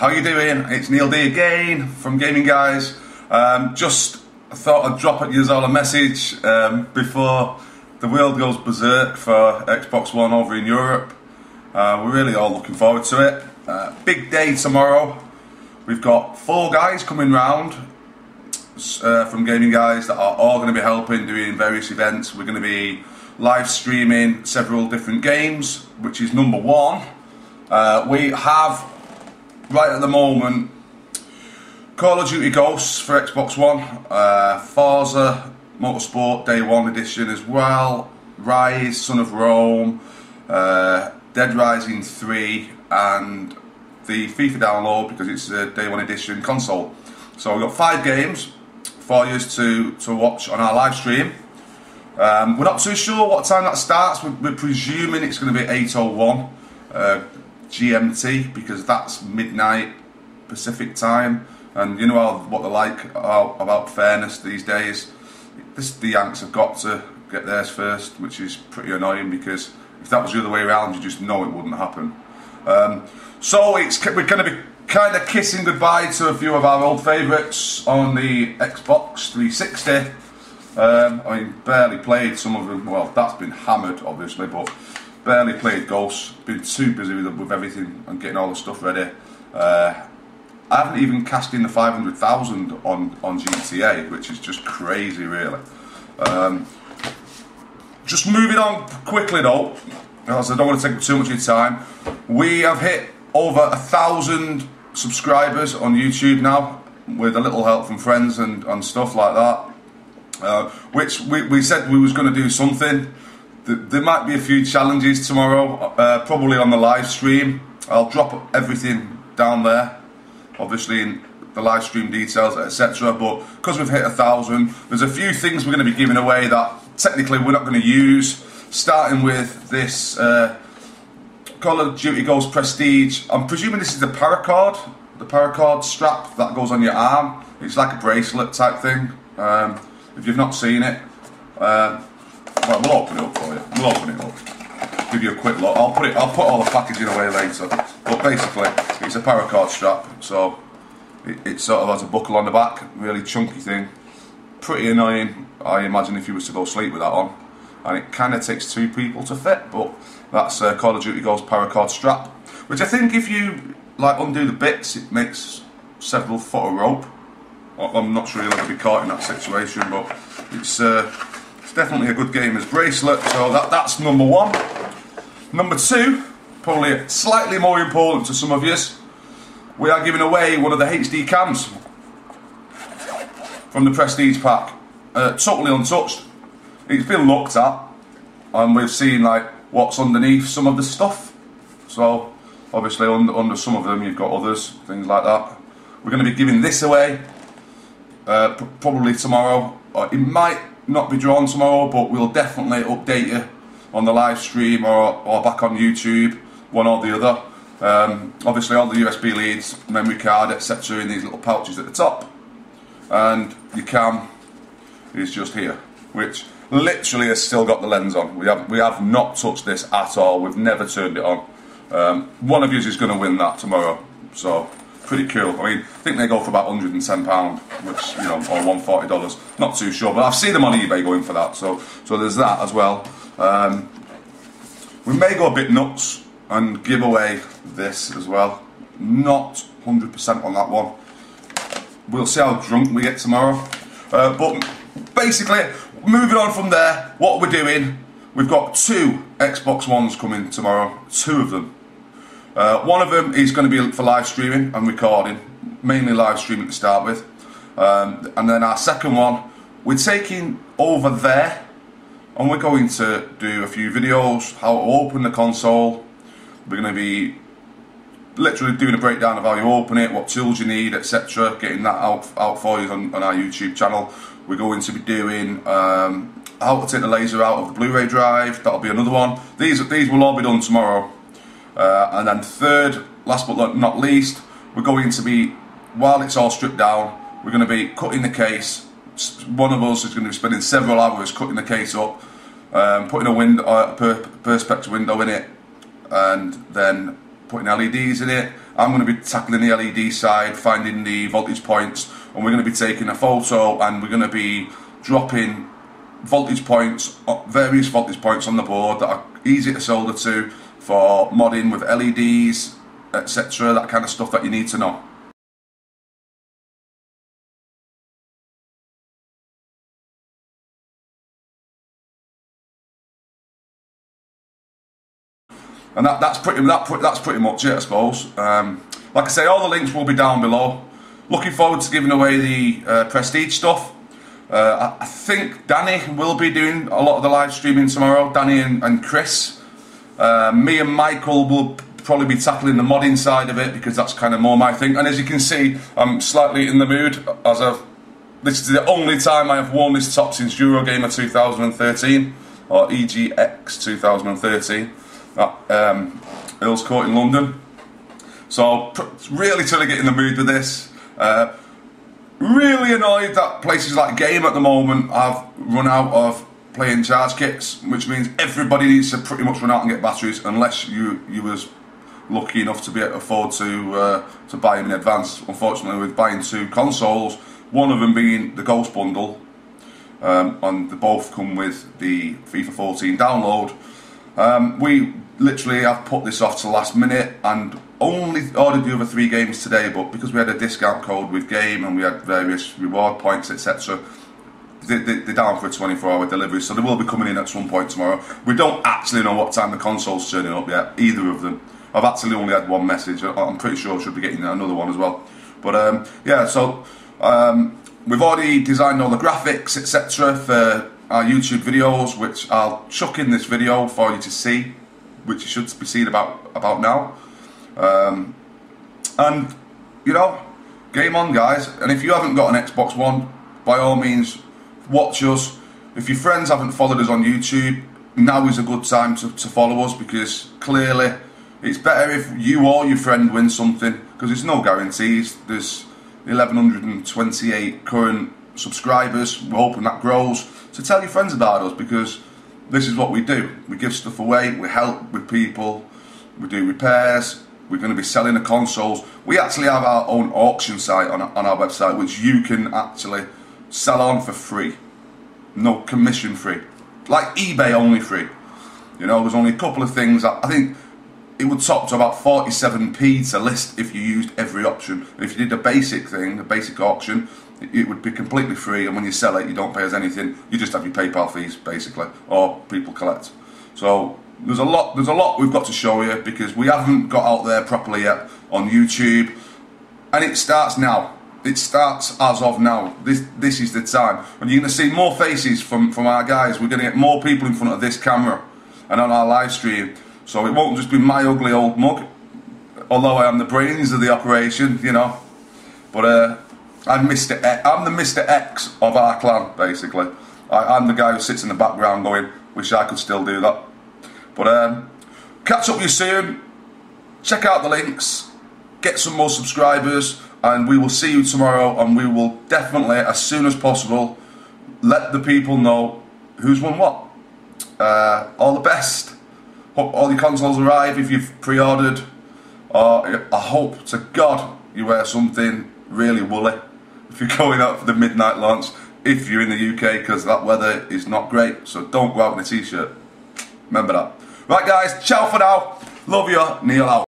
How you doing? It's Neil D again from Gaming Guys. Just thought I'd drop at you all a message before the world goes berserk for Xbox One over in Europe. We're really all looking forward to it. Big day tomorrow. We've got four guys coming round from Gaming Guys that are all going to be helping doing various events. We're going to be live streaming several different games, which is number one. We have right at the moment Call of Duty Ghosts for Xbox One, Forza Motorsport Day 1 edition as well, Rise Son of Rome, Dead Rising 3 and the FIFA download because it's a Day 1 edition console. So we've got 5 games for you to watch on our live stream. We're not too sure what time that starts. We're presuming it's going to be 8:01. GMT, because that's midnight Pacific time, and you know what they're like about fairness these days. The Yanks have got to get theirs first, which is pretty annoying because if that was the other way around, you just know it wouldn't happen. So we're going to be kind of kissing goodbye to a few of our old favourites on the Xbox 360. I mean, barely played some of them. Well, that's been hammered, obviously, but barely played Ghosts, been too busy with everything and getting all the stuff ready. I haven't even cast in the 500,000 on GTA, which is just crazy really. Just moving on quickly though, because I don't want to take up too much of your time. We have hit over 1,000 subscribers on YouTube now, with a little help from friends and stuff like that. Which we said we was going to do something. There might be a few challenges tomorrow, probably on the live stream. I'll drop everything down there, obviously in the live stream details, etc. But because we've hit 1,000, there's a few things we're going to be giving away that technically we're not going to use. Starting with this Call of Duty Ghost Prestige. I'm presuming this is the paracord strap that goes on your arm. It's like a bracelet type thing. If you've not seen it. Well, we'll open it up for you. We'll open it up. Give you a quick look. I'll put all the packaging away later. But basically, it's a paracord strap, so it sort of has a buckle on the back. Really chunky thing. Pretty annoying, I imagine, if you was to go sleep with that on. And it kind of takes two people to fit, but that's Call of Duty Ghost paracord strap, which I think if you like undo the bits, it makes several foot of rope. I'm not sure you'll ever be caught in that situation, but it's definitely a good gamer's bracelet, so that's number one. Number two, probably slightly more important to some of you, we are giving away one of the HD cams from the Prestige pack, totally untouched. It's been looked at, and we've seen like what's underneath some of the stuff. So obviously under some of them you've got others, things like that. We're going to be giving this away probably tomorrow. It might not be drawn tomorrow, but we'll definitely update you on the live stream or back on YouTube, one or the other. Obviously all the USB leads, memory card, etc. in these little pouches at the top, and your cam is just here, which literally has still got the lens on. We have not touched this at all. We've never turned it on. One of you is going to win that tomorrow, so pretty cool. I mean, I think they go for about £110, which, you know, or $140. Not too sure, but I've seen them on eBay going for that. So there's that as well. We may go a bit nuts and give away this as well. Not 100% on that one. We'll see how drunk we get tomorrow. But basically, moving on from there, what we're doing, we've got 2 Xbox Ones coming tomorrow. 2 of them. One of them is going to be for live streaming and recording, mainly live streaming to start with, and then our second one we're taking over there, and we're going to do a few videos, how to open the console. We're going to be literally doing a breakdown of how you open it, what tools you need, etc. Getting that out for you on our YouTube channel. We're going to be doing how to take the laser out of the Blu-ray drive. That'll be another one. These will all be done tomorrow. And then third, last but not least, we're going to be, while it's all stripped down, we're going to be cutting the case. One of us is going to be spending several hours cutting the case up, putting a window, perspective window in it, and then putting LEDs in it, I'm going to be tackling the LED side, finding the voltage points, and we're going to be taking a photo and we're going to be dropping voltage points, various voltage points on the board that are easy to solder to for modding with LEDs, etc. That kind of stuff that you need to know. And that's pretty much it, I suppose. Like I say, all the links will be down below. Looking forward to giving away the prestige stuff. I think Danny will be doing a lot of the live streaming tomorrow. Danny and Chris. Me and Michael will probably be tackling the modding side of it because that's kind of more my thing. And as you can see, I'm slightly in the mood as I've. This is the only time I have worn this top since Eurogamer 2013 or EGX 2013. At Earl's Court in London. So really trying to get in the mood with this. Really annoyed that places like Game at the moment have run out of play-in charge kits, which means everybody needs to pretty much run out and get batteries unless you was lucky enough to be able to afford to buy them in advance. Unfortunately, with buying two consoles, one of them being the Ghost bundle, and they both come with the FIFA 14 download. We literally have put this off to last minute and only ordered the other three games today, but because we had a discount code with Game and we had various reward points, etc., they're down for a 24-hour delivery, so they will be coming in at some point tomorrow. We don't actually know what time the console's turning up yet, either of them. I've actually only had one message. I'm pretty sure I should be getting another one as well. But yeah, so we've already designed all the graphics, etc., for our YouTube videos, which I'll chuck in this video for you to see, which you should be seeing about now. And you know, game on, guys. And if you haven't got an Xbox One, by all means, watch us. If your friends haven't followed us on YouTube, now is a good time to follow us, because clearly it's better if you or your friend win something, because there's no guarantees. There's 1,128 current subscribers. We're hoping that grows. So tell your friends about us, because this is what we do. We give stuff away, we help with people, we do repairs, we're going to be selling the consoles. We actually have our own auction site on our website, which you can actually sell on for free. No commission, free. Like eBay, only free. You know, there's only a couple of things. I think it would top to about 47p to list if you used every option. If you did the basic thing, the basic auction, it would be completely free, and when you sell it, you don't pay us anything. You just have your PayPal fees, basically, or people collect. So there's a lot we've got to show you, because we haven't got out there properly yet on YouTube, and it starts now. It starts as of now. This is the time, and you're going to see more faces from our guys. We're going to get more people in front of this camera and on our live stream, so it won't just be my ugly old mug, although I am the brains of the operation, you know. But I'm Mr. X. I'm the Mr. X of our clan, basically. I'm the guy who sits in the background going, wish I could still do that. But catch up with you soon. Check out the links. Get some more subscribers. And we will see you tomorrow. And we will definitely, as soon as possible, let the people know who's won what. All the best. Hope all your consoles arrive if you've pre-ordered. I hope to God you wear something really woolly if you're going out for the midnight launch, if you're in the UK, because that weather is not great, so don't go out in a t-shirt. Remember that. Right, guys, ciao for now. Love you. Neil out.